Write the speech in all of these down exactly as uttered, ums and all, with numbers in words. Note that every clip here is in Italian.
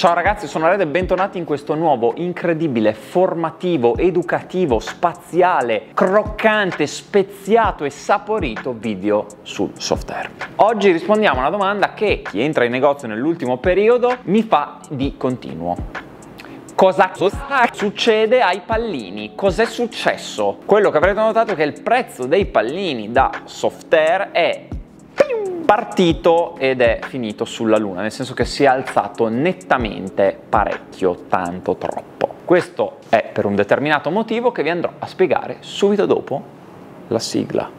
Ciao ragazzi, sono Red e bentornati in questo nuovo, incredibile, formativo, educativo, spaziale, croccante, speziato e saporito video sul software. Oggi rispondiamo a una domanda che chi entra in negozio nell'ultimo periodo mi fa di continuo. Cosa succede ai pallini? Cos'è successo? Quello che avrete notato è che il prezzo dei pallini da software è partito ed è finito sulla luna, nel senso che si è alzato nettamente parecchio, tanto troppo. Questo è per un determinato motivo che vi andrò a spiegare subito dopo la sigla.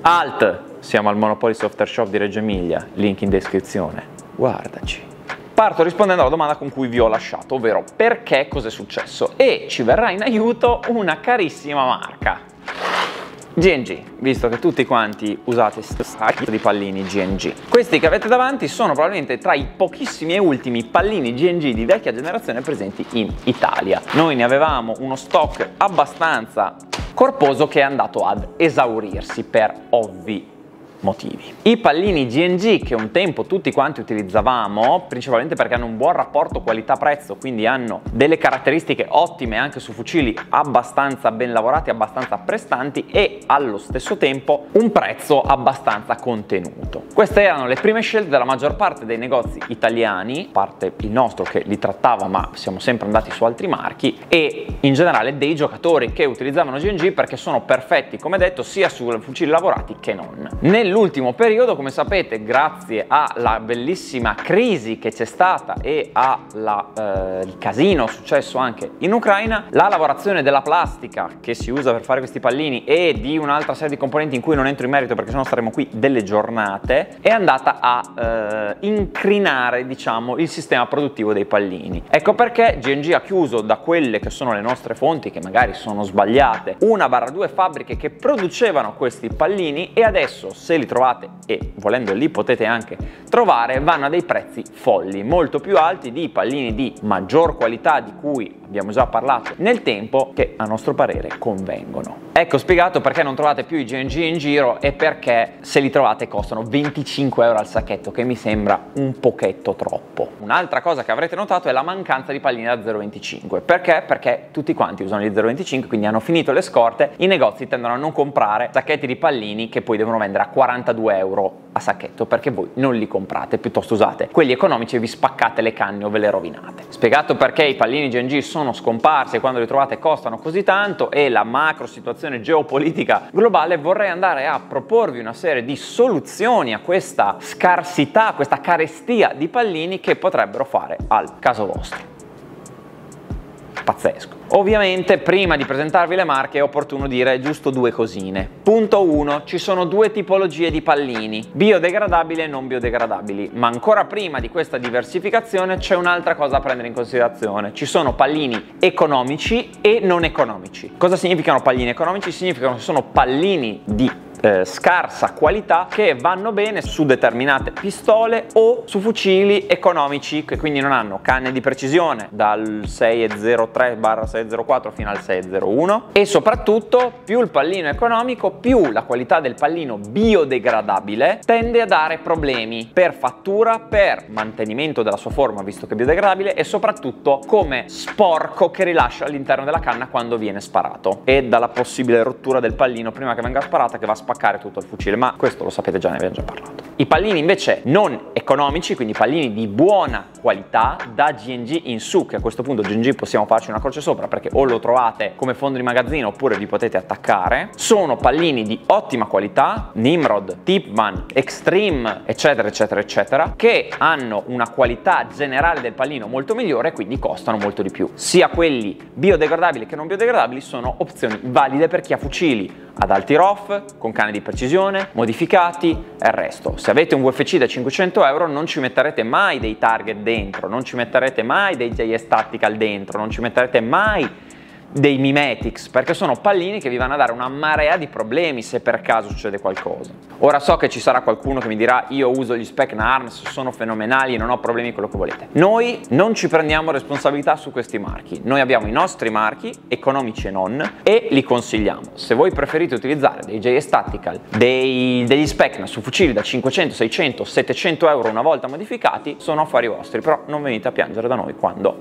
Alt! Siamo al Monopoly Software Shop di Reggio Emilia, link in descrizione. Guardaci. Parto rispondendo alla domanda con cui vi ho lasciato, ovvero perché, cos'è successo? E ci verrà in aiuto una carissima marca, G N G, visto che tutti quanti usate sacchi di pallini G N G. Questi che avete davanti sono probabilmente tra i pochissimi e ultimi pallini G N G di vecchia generazione presenti in Italia. Noi ne avevamo uno stock abbastanza corposo che è andato ad esaurirsi per ovvi motivi. I pallini G N G che un tempo tutti quanti utilizzavamo, principalmente perché hanno un buon rapporto qualità-prezzo, quindi hanno delle caratteristiche ottime anche su fucili abbastanza ben lavorati, abbastanza prestanti e allo stesso tempo un prezzo abbastanza contenuto. Queste erano le prime scelte della maggior parte dei negozi italiani, a parte il nostro che li trattava, ma siamo sempre andati su altri marchi, e in generale dei giocatori che utilizzavano G N G perché sono perfetti, come detto, sia su fucili lavorati che non. Nel Nell'ultimo periodo, come sapete, grazie alla bellissima crisi che c'è stata e al eh, casino successo anche in Ucraina, la lavorazione della plastica che si usa per fare questi pallini e di un'altra serie di componenti in cui non entro in merito perché sennò staremo qui delle giornate, è andata a eh, incrinare, diciamo, il sistema produttivo dei pallini. Ecco perché G N G ha chiuso, da quelle che sono le nostre fonti, che magari sono sbagliate, una barra due fabbriche che producevano questi pallini, e adesso, se li trovate, e volendo li potete anche trovare, vanno a dei prezzi folli, molto più alti di pallini di maggior qualità di cui abbiamo già parlato nel tempo, che a nostro parere convengono. Ecco spiegato perché non trovate più i G N G in giro e perché, se li trovate, costano venticinque euro al sacchetto, che mi sembra un pochetto troppo. Un'altra cosa che avrete notato è la mancanza di pallini da zero virgola venticinque. Perché? Perché tutti quanti usano gli zero virgola venticinque, quindi hanno finito le scorte, i negozi tendono a non comprare sacchetti di pallini che poi devono vendere a quarantadue euro a sacchetto, perché voi non li comprate, piuttosto usate quelli economici e vi spaccate le canne o ve le rovinate. Spiegato perché i pallini G N G sono scomparsi e quando li trovate costano così tanto, e la macro situazione geopolitica globale, vorrei andare a proporvi una serie di soluzioni a questa scarsità, a questa carestia di pallini che potrebbero fare al caso vostro. Pazzesco. Ovviamente, prima di presentarvi le marche, è opportuno dire giusto due cosine. Punto uno, ci sono due tipologie di pallini, biodegradabili e non biodegradabili, ma ancora prima di questa diversificazione c'è un'altra cosa da prendere in considerazione. Ci sono pallini economici e non economici. Cosa significano pallini economici? Significano che sono pallini di Eh, scarsa qualità che vanno bene su determinate pistole o su fucili economici, che quindi non hanno canne di precisione dal sei zero tre barra sei zero quattro fino al sei zero uno, e soprattutto più il pallino è economico, più la qualità del pallino biodegradabile tende a dare problemi per fattura, per mantenimento della sua forma visto che è biodegradabile, e soprattutto come sporco che rilascia all'interno della canna quando viene sparato, e dalla possibile rottura del pallino prima che venga sparata, che va a sparare tutto il fucile, ma questo lo sapete già, ne abbiamo già parlato. I pallini invece non economici, quindi pallini di buona qualità da G N G in su, che a questo punto G N G possiamo farci una croce sopra perché o lo trovate come fondo di magazzino oppure li potete attaccare, sono pallini di ottima qualità, Nimrod, Tippmann, Extreme, eccetera eccetera eccetera, che hanno una qualità generale del pallino molto migliore e quindi costano molto di più. Sia quelli biodegradabili che non biodegradabili sono opzioni valide per chi ha fucili ad alti R O F, con canne di precisione, modificati e il resto. Se avete un V F C da cinquecento euro non ci metterete mai dei Target dentro, non ci metterete mai dei J S Tactical dentro, non ci metterete mai dei mimetics, perché sono pallini che vi vanno a dare una marea di problemi se per caso succede qualcosa. Ora so che ci sarà qualcuno che mi dirà: io uso gli Specna Arms, sono fenomenali e non ho problemi, quello che volete. Noi non ci prendiamo responsabilità su questi marchi, noi abbiamo i nostri marchi, economici e non, e li consigliamo. Se voi preferite utilizzare dei J S Tactical, dei, degli Specna su fucili da cinquecento, seicento, settecento euro una volta modificati, sono affari vostri, però non venite a piangere da noi quando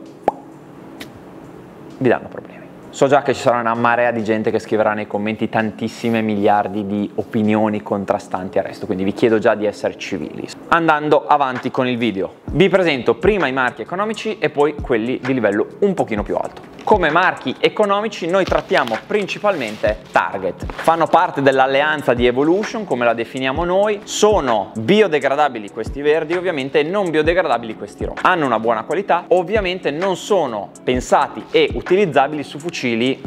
vi danno problemi. So già che ci sarà una marea di gente che scriverà nei commenti tantissime miliardi di opinioni contrastanti al resto, quindi vi chiedo già di essere civili. Andando avanti con il video, vi presento prima i marchi economici e poi quelli di livello un pochino più alto. Come marchi economici noi trattiamo principalmente Target. Fanno parte dell'alleanza di Evolution, come la definiamo noi. Sono biodegradabili questi verdi, ovviamente, e non biodegradabili questi rossi. Hanno una buona qualità, ovviamente non sono pensati e utilizzabili su fucili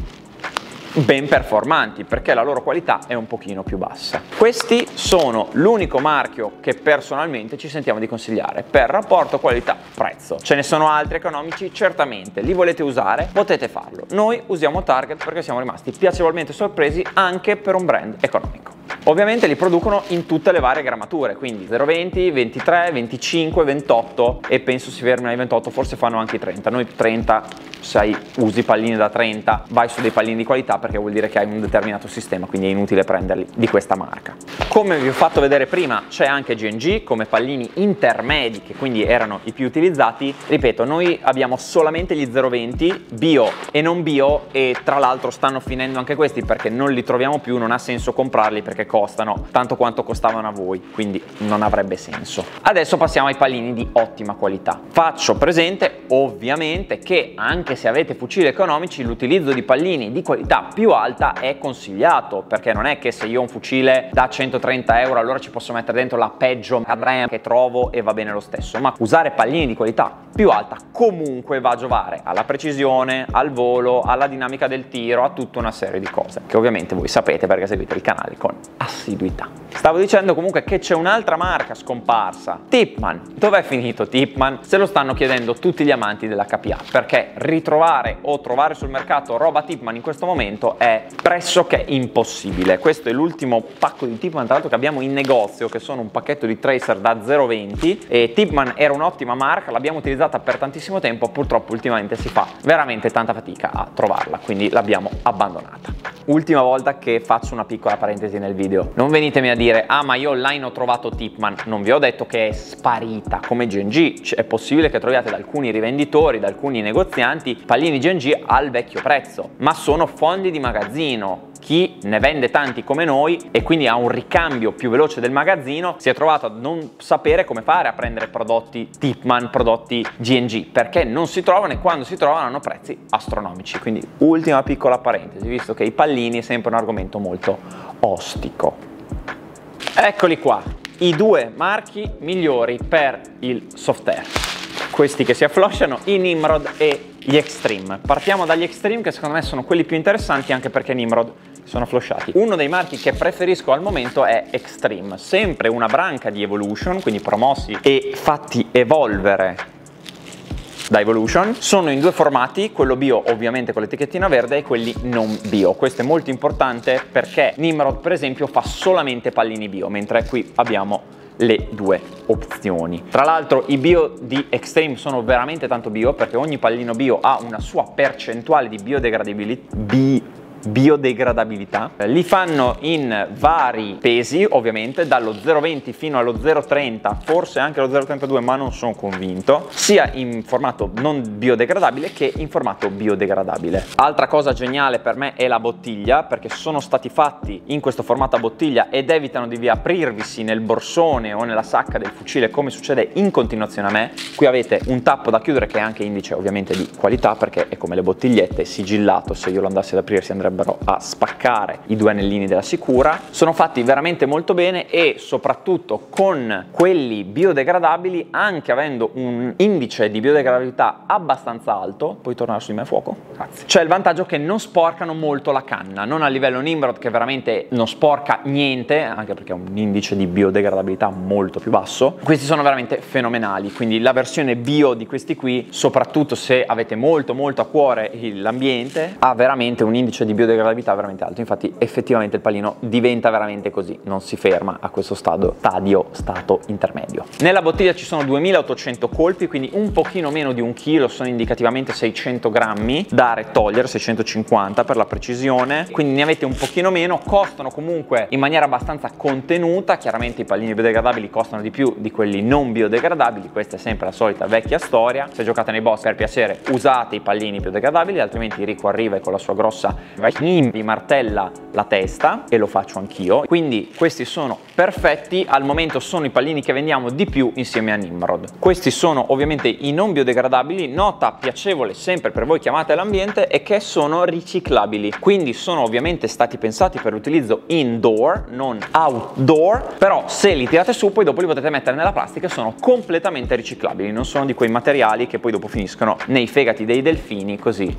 ben performanti, perché la loro qualità è un pochino più bassa. Questi sono l'unico marchio che personalmente ci sentiamo di consigliare per rapporto qualità-prezzo. Ce ne sono altri economici, certamente, li volete usare, potete farlo. Noi usiamo Target perché siamo rimasti piacevolmente sorpresi anche per un brand economico. Ovviamente li producono in tutte le varie grammature, quindi zero virgola venti, ventitré, venticinque, ventotto e penso si fermino ai ventotto, forse fanno anche i trenta. Noi trenta, se usi palline da trenta, vai su dei pallini di qualità, perché vuol dire che hai un determinato sistema, quindi è inutile prenderli di questa marca. Come vi ho fatto vedere prima, c'è anche G N G come pallini intermedi, che quindi erano i più utilizzati. Ripeto, noi abbiamo solamente gli zero virgola venti bio e non bio, e tra l'altro stanno finendo anche questi perché non li troviamo più, non ha senso comprarli perché costano tanto quanto costavano a voi, quindi non avrebbe senso. Adesso passiamo ai pallini di ottima qualità. Faccio presente ovviamente che anche se avete fucili economici, l'utilizzo di pallini di qualità più alta è consigliato, perché non è che se io ho un fucile da centotrenta euro allora ci posso mettere dentro la peggio merda che trovo e va bene lo stesso, ma usare pallini di qualità più alta comunque va a giovare alla precisione, al volo, alla dinamica del tiro, a tutta una serie di cose che ovviamente voi sapete perché seguite il canale con assiduità. Stavo dicendo comunque che c'è un'altra marca scomparsa, Tippmann. Dov'è finito Tippmann? Se lo stanno chiedendo tutti gli amanti della H P A, perché ritrovare o trovare sul mercato roba Tippmann in questo momento è pressoché impossibile. Questo è l'ultimo pacco di Tippmann, tra l'altro, che abbiamo in negozio, che sono un pacchetto di tracer da zero virgola venti, e Tippmann era un'ottima marca, l'abbiamo utilizzata per tantissimo tempo, purtroppo ultimamente si fa veramente tanta fatica a trovarla, quindi l'abbiamo abbandonata. Ultima volta che faccio una piccola parentesi nel video, non venitemi a dire: ah, ma io online ho trovato Tippmann. Non vi ho detto che è sparita come G N G, è possibile che troviate da alcuni rivenditori, da alcuni negozianti, pallini G N G al vecchio prezzo, ma sono fondi di magazzino. Chi ne vende tanti come noi e quindi ha un ricambio più veloce del magazzino si è trovato a non sapere come fare a prendere prodotti Tippmann, prodotti G N G, perché non si trovano, e quando si trovano hanno prezzi astronomici. Quindi ultima piccola parentesi, visto che i pallini è sempre un argomento molto ostico. Eccoli qua, i due marchi migliori per il soft air. Questi che si afflosciano, i Nimrod e gli Extreme. Partiamo dagli Extreme, che secondo me sono quelli più interessanti, anche perché Nimrod sono flosciati. Uno dei marchi che preferisco al momento è Extreme, sempre una branca di Evolution, quindi promossi e fatti evolvere da Evolution. Sono in due formati, quello bio ovviamente con l'etichettina verde e quelli non bio. Questo è molto importante perché Nimrod per esempio fa solamente pallini bio, mentre qui abbiamo le due opzioni. Tra l'altro i bio di Extreme sono veramente tanto bio, perché ogni pallino bio ha una sua percentuale di biodegradabilità, bi, biodegradabilità. Li fanno in vari pesi, ovviamente dallo zero virgola venti fino allo zero virgola trenta, forse anche lo zero virgola trentadue, ma non sono convinto, sia in formato non biodegradabile che in formato biodegradabile. Altra cosa geniale per me è la bottiglia, perché sono stati fatti in questo formato a bottiglia ed evitano di riaprirvisi nel borsone o nella sacca del fucile, come succede in continuazione a me. Qui avete un tappo da chiudere che è anche indice ovviamente di qualità, perché è come le bottigliette, sigillato, se io lo andassi ad aprirsi andrebbe andrebbero a spaccare i due anellini della sicura. Sono fatti veramente molto bene e soprattutto con quelli biodegradabili, anche avendo un indice di biodegradabilità abbastanza alto, puoi tornare su di me a fuoco? Grazie. C'è il vantaggio che non sporcano molto la canna, non a livello Nimrod che veramente non sporca niente, anche perché è un indice di biodegradabilità molto più basso. Questi sono veramente fenomenali, quindi la versione bio di questi qui, soprattutto se avete molto molto a cuore l'ambiente, ha veramente un indice di biodegradabilità veramente alto. Infatti effettivamente il pallino diventa veramente così, non si ferma a questo stadio, stadio stato intermedio. Nella bottiglia ci sono duemilaottocento colpi, quindi un pochino meno di un chilo, sono indicativamente seicento grammi da retogliere, seicentocinquanta per la precisione, quindi ne avete un pochino meno. Costano comunque in maniera abbastanza contenuta, chiaramente i pallini biodegradabili costano di più di quelli non biodegradabili, questa è sempre la solita vecchia storia. Se giocate nei boss, per piacere usate i pallini biodegradabili, altrimenti Rico arriva e con la sua grossa vi martella la testa, e lo faccio anch'io. Quindi questi sono perfetti, al momento sono i pallini che vendiamo di più insieme a Nimrod. Questi sono ovviamente i non biodegradabili, nota piacevole sempre per voi che amate l'ambiente è che sono riciclabili, quindi sono ovviamente stati pensati per l'utilizzo indoor, non outdoor, però se li tirate su poi dopo li potete mettere nella plastica e sono completamente riciclabili, non sono di quei materiali che poi dopo finiscono nei fegati dei delfini, così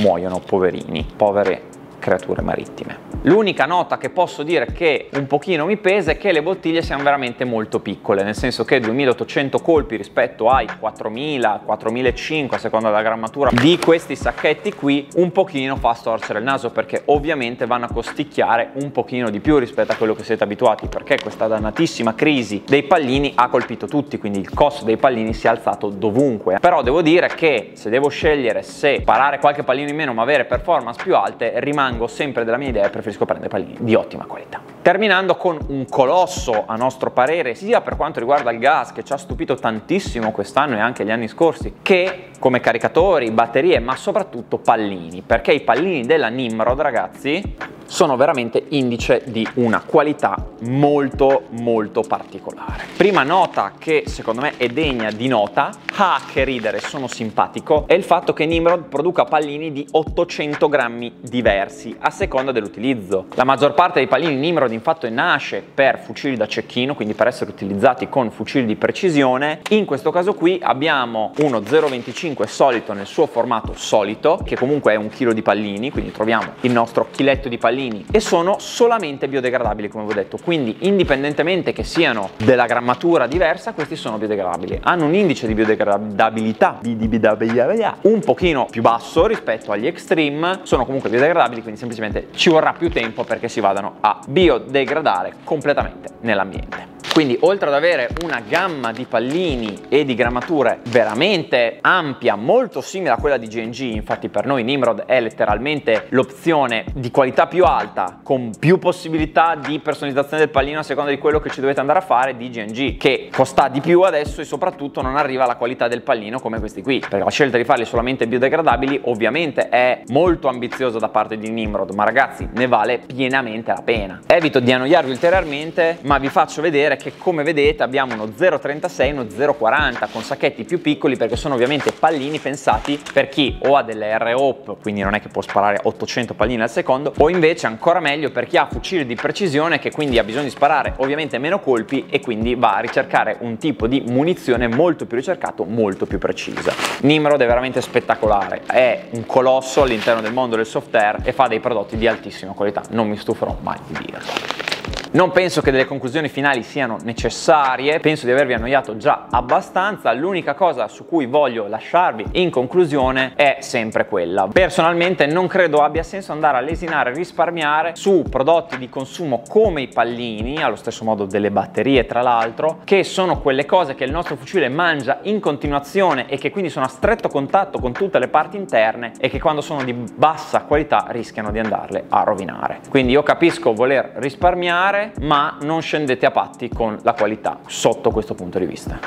muoiono poverini, povere creature marittime. L'unica nota che posso dire che un pochino mi pesa è che le bottiglie siano veramente molto piccole, nel senso che duemilaottocento colpi rispetto ai quattromila, quattromilacinquecento a seconda della grammatura di questi sacchetti qui un pochino fa storcere il naso, perché ovviamente vanno a costicchiare un pochino di più rispetto a quello che siete abituati, perché questa dannatissima crisi dei pallini ha colpito tutti, quindi il costo dei pallini si è alzato dovunque. Però devo dire che se devo scegliere se parare qualche pallino in meno ma avere performance più alte, rimango sempre della mia idea e preferisco prendere pallini di ottima qualità. Terminando con un colosso a nostro parere, sia per quanto riguarda il gas, che ci ha stupito tantissimo quest'anno e anche gli anni scorsi, che come caricatori, batterie, ma soprattutto pallini, perché i pallini della Nimrod, ragazzi, sono veramente indice di una qualità molto molto particolare. Prima nota che secondo me è degna di nota, ah che ridere, sono simpatico, è il fatto che Nimrod produca pallini di ottocento grammi diversi a seconda dell'utilizzo. La maggior parte dei pallini Nimrod infatti nasce per fucili da cecchino, quindi per essere utilizzati con fucili di precisione. In questo caso qui abbiamo uno zero virgola venticinque solito nel suo formato solito, che comunque è un chilo di pallini, quindi troviamo il nostro chiletto di pallini, e sono solamente biodegradabili come vi ho detto, quindi indipendentemente che siano della grammatura diversa, questi sono biodegradabili, hanno un indice di biodegradabilità un pochino più basso rispetto agli Extreme, sono comunque biodegradabili, quindi semplicemente ci vorrà più tempo perché si vadano a biodegradare completamente nell'ambiente. Quindi oltre ad avere una gamma di pallini e di grammature veramente ampia, molto simile a quella di G N G, infatti per noi Nimrod è letteralmente l'opzione di qualità più alta, con più possibilità di personalizzazione del pallino a seconda di quello che ci dovete andare a fare, di G N G, che costa di più adesso e soprattutto non arriva alla qualità del pallino come questi qui, perché la scelta di farli solamente biodegradabili ovviamente è molto ambiziosa da parte di Nimrod, ma ragazzi ne vale pienamente la pena. Evito di annoiarvi ulteriormente, ma vi faccio vedere che come vedete abbiamo uno zero virgola trentasei e uno zero virgola quaranta con sacchetti più piccoli, perché sono ovviamente pallini pensati per chi o ha delle R O P, quindi non è che può sparare ottocento pallini al secondo, o invece ancora meglio per chi ha fucili di precisione, che quindi ha bisogno di sparare ovviamente meno colpi e quindi va a ricercare un tipo di munizione molto più ricercato, molto più precisa. Nimrod è veramente spettacolare, è un colosso all'interno del mondo del soft air e fa dei prodotti di altissima qualità, non mi stuferò mai di dirlo. Non penso che delle conclusioni finali siano necessarie, penso di avervi annoiato già abbastanza. L'unica cosa su cui voglio lasciarvi in conclusione è sempre quella: personalmente non credo abbia senso andare a lesinare e risparmiare su prodotti di consumo come i pallini, allo stesso modo delle batterie tra l'altro, che sono quelle cose che il nostro fucile mangia in continuazione e che quindi sono a stretto contatto con tutte le parti interne e che quando sono di bassa qualità rischiano di andarle a rovinare. Quindi io capisco voler risparmiare, ma non scendete a patti con la qualità sotto questo punto di vista.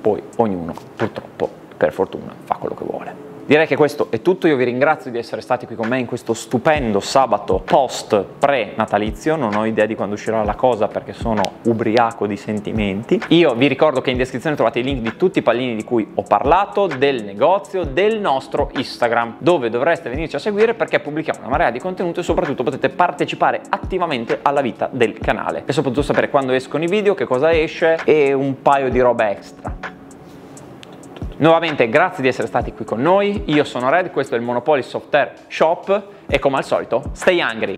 Poi ognuno purtroppo, per fortuna, fa quello che vuole. Direi che questo è tutto, io vi ringrazio di essere stati qui con me in questo stupendo sabato post pre-natalizio, non ho idea di quando uscirà la cosa perché sono ubriaco di sentimenti. Io vi ricordo che in descrizione trovate i link di tutti i pallini di cui ho parlato, del negozio, del nostro Instagram, dove dovreste venirci a seguire perché pubblichiamo una marea di contenuto e soprattutto potete partecipare attivamente alla vita del canale e soprattutto sapere quando escono i video, che cosa esce e un paio di roba extra. Nuovamente grazie di essere stati qui con noi, io sono Red, questo è il Monopoly Software Shop e come al solito, stay hungry!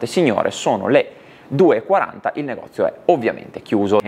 Signore, sono le due e quaranta, il negozio è ovviamente chiuso.